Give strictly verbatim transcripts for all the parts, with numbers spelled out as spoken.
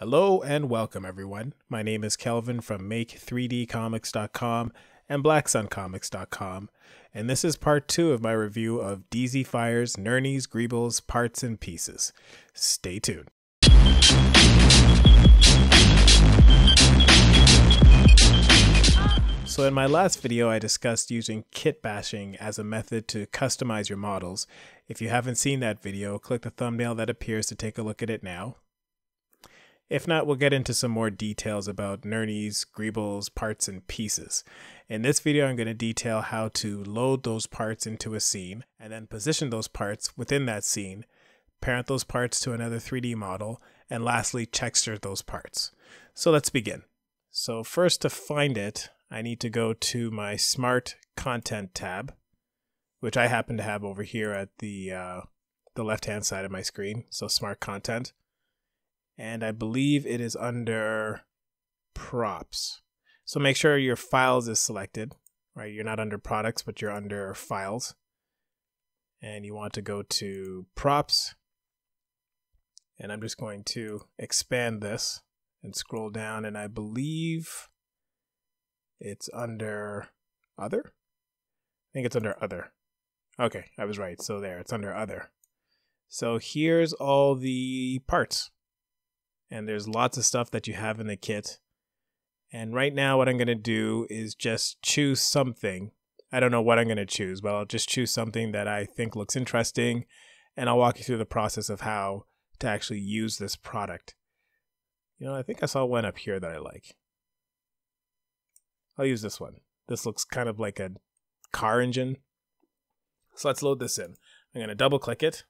Hello and welcome everyone. My name is Kelvin from Make three D comics dot com and Black Sun Comics dot com, and this is part two of my review of DzFire's Nurnies Greebles Parts and Pieces. Stay tuned. So in my last video, I discussed using kit bashing as a method to customize your models. If you haven't seen that video, click the thumbnail that appears to take a look at it now. If not, we'll get into some more details about Nurnies, Greebles, Parts, and Pieces. In this video, I'm going to detail how to load those parts into a scene, and then position those parts within that scene, parent those parts to another three D model, and lastly, texture those parts. So let's begin. So first, to find it, I need to go to my Smart Content tab, which I happen to have over here at the, uh, the left-hand side of my screen, so Smart Content. And I believe it is under props. So make sure your files is selected, right? You're not under products, but you're under files. And you want to go to props. And I'm just going to expand this and scroll down. And I believe it's under other. I think it's under other. Okay, I was right. So there, it's under other. So here's all the parts. And there's lots of stuff that you have in the kit. And right now what I'm going to do is just choose something. I don't know what I'm going to choose, but I'll just choose something that I think looks interesting. And I'll walk you through the process of how to actually use this product. You know, I think I saw one up here that I like. I'll use this one. This looks kind of like a car engine. So let's load this in. I'm going to double click it.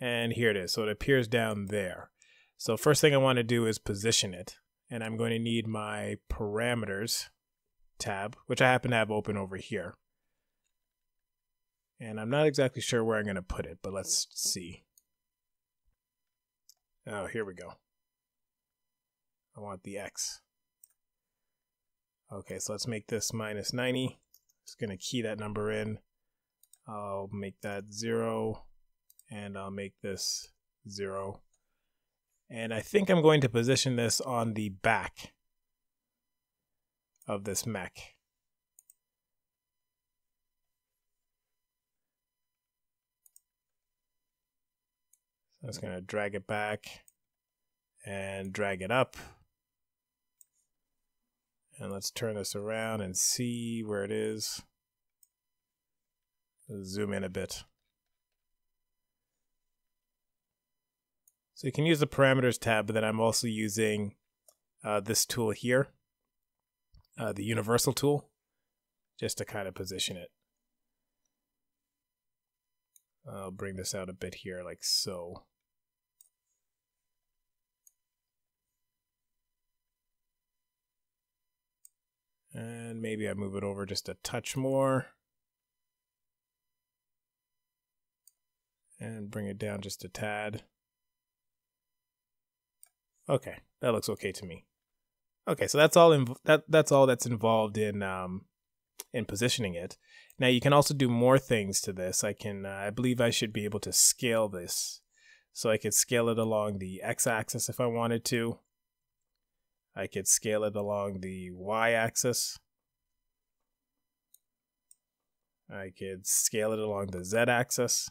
And here it is. So it appears down there. So first thing I want to do is position it. And I'm going to need my parameters tab, which I happen to have open over here. And I'm not exactly sure where I'm going to put it, but let's see. Oh, here we go. I want the X. Okay, so let's make this minus ninety. I'm just going to key that number in. I'll make that zero. And I'll make this zero. And I think I'm going to position this on the back of this mech. So I'm just going to drag it back and drag it up. And let's turn this around and see where it is. Let's zoom in a bit. So you can use the parameters tab, but then I'm also using uh, this tool here, uh, the universal tool, just to kind of position it. I'll bring this out a bit here, like so. And maybe I move it over just a touch more. And bring it down just a tad. Okay, that looks okay to me. Okay, so that's all in, that that's all that's involved in um in positioning it. Now you can also do more things to this. I can uh, I believe I should be able to scale this. So I could scale it along the x-axis if I wanted to. I could scale it along the y-axis. I could scale it along the z-axis.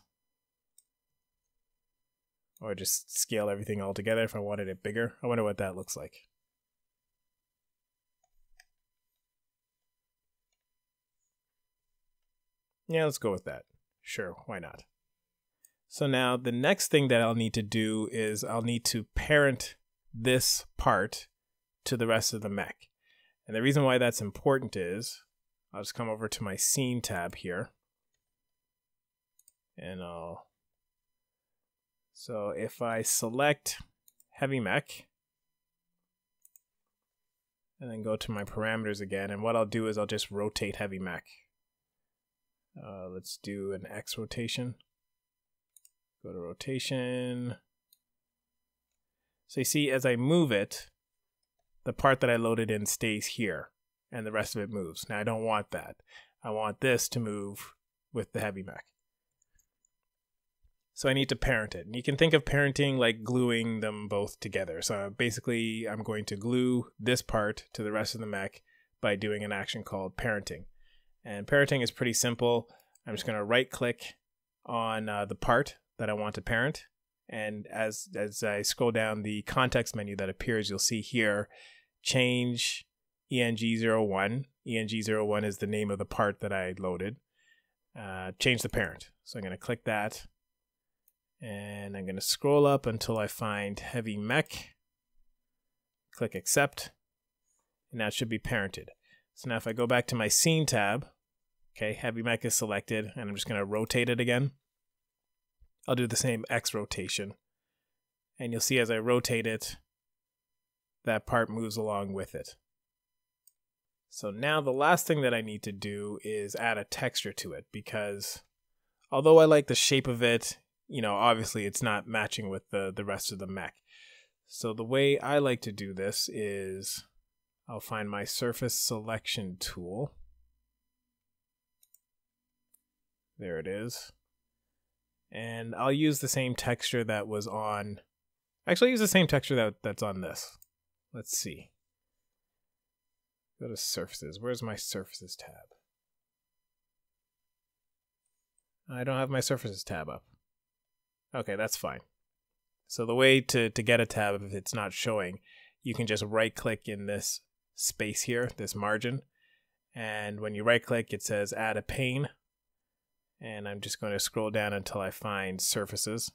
Or just scale everything all together if I wanted it bigger. I wonder what that looks like. Yeah, let's go with that. Sure, why not? So now the next thing that I'll need to do is I'll need to parent this part to the rest of the mech. And the reason why that's important is, I'll just come over to my scene tab here. And I'll... So if I select Heavy Mech, and then go to my parameters again, and what I'll do is I'll just rotate Heavy Mech. Uh, let's do an X rotation. Go to rotation. So you see, as I move it, the part that I loaded in stays here, and the rest of it moves. Now I don't want that. I want this to move with the Heavy Mech. So I need to parent it. And you can think of parenting like gluing them both together. So basically, I'm going to glue this part to the rest of the mech by doing an action called parenting. And parenting is pretty simple. I'm just going to right click on uh, the part that I want to parent. And as, as I scroll down the context menu that appears, you'll see here, change E N G zero one. E N G zero one is the name of the part that I loaded. Uh, change the parent. So I'm going to click that. And I'm going to scroll up until I find Heavy Mech. Click Accept. And that should be parented. So now if I go back to my Scene tab, okay, Heavy Mech is selected, and I'm just going to rotate it again. I'll do the same X rotation. And you'll see as I rotate it, that part moves along with it. So now the last thing that I need to do is add a texture to it, because although I like the shape of it, you know, obviously it's not matching with the, the rest of the mech. So the way I like to do this is I'll find my surface selection tool. There it is. And I'll use the same texture that was on, actually use the same texture that, that's on this. Let's see. Go to surfaces. Where's my surfaces tab? I don't have my surfaces tab up. Okay, that's fine. So the way to, to get a tab, if it's not showing, you can just right-click in this space here, this margin. And when you right-click, it says Add a Pane. And I'm just going to scroll down until I find Surfaces.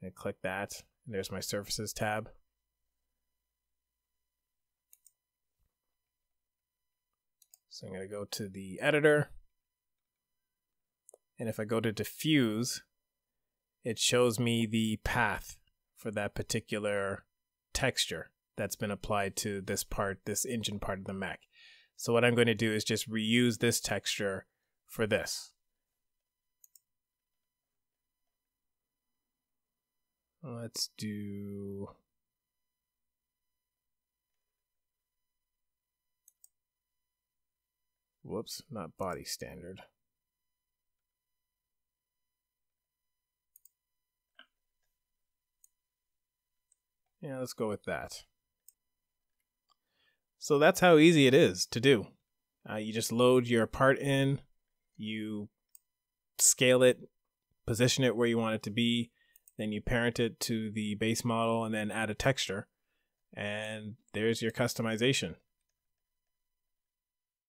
And click that. And there's my Surfaces tab. So I'm going to go to the Editor. And if I go to Diffuse, it shows me the path for that particular texture that's been applied to this part, this engine part of the mech. So what I'm going to do is just reuse this texture for this. Let's do... Whoops, not body standard. Yeah, let's go with that. So that's how easy it is to do. Uh, you just load your part in, you scale it, position it where you want it to be, then you parent it to the base model and then add a texture. And there's your customization.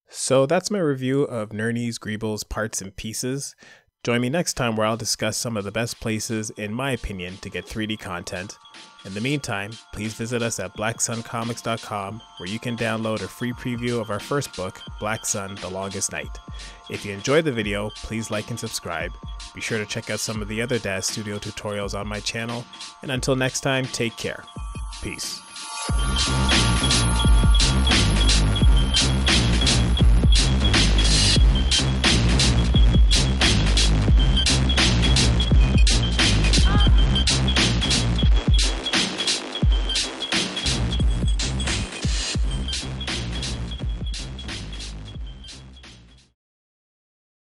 So that's my review of Nurnies Greebles Parts and Pieces. Join me next time where I'll discuss some of the best places, in my opinion, to get three D content. In the meantime, please visit us at Black Sun Comics dot com, where you can download a free preview of our first book, Black Sun: The Longest Night. If you enjoyed the video, please like and subscribe. Be sure to check out some of the other Daz Studio tutorials on my channel. And until next time, take care. Peace.